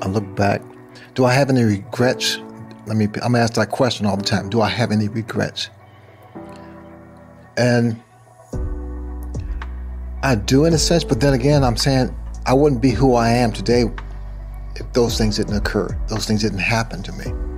I look back. Do I have any regrets? I'm asked that question all the time. Do I have any regrets? And I do in a sense, but then again, I'm saying I wouldn't be who I am today if those things didn't occur, those things didn't happen to me.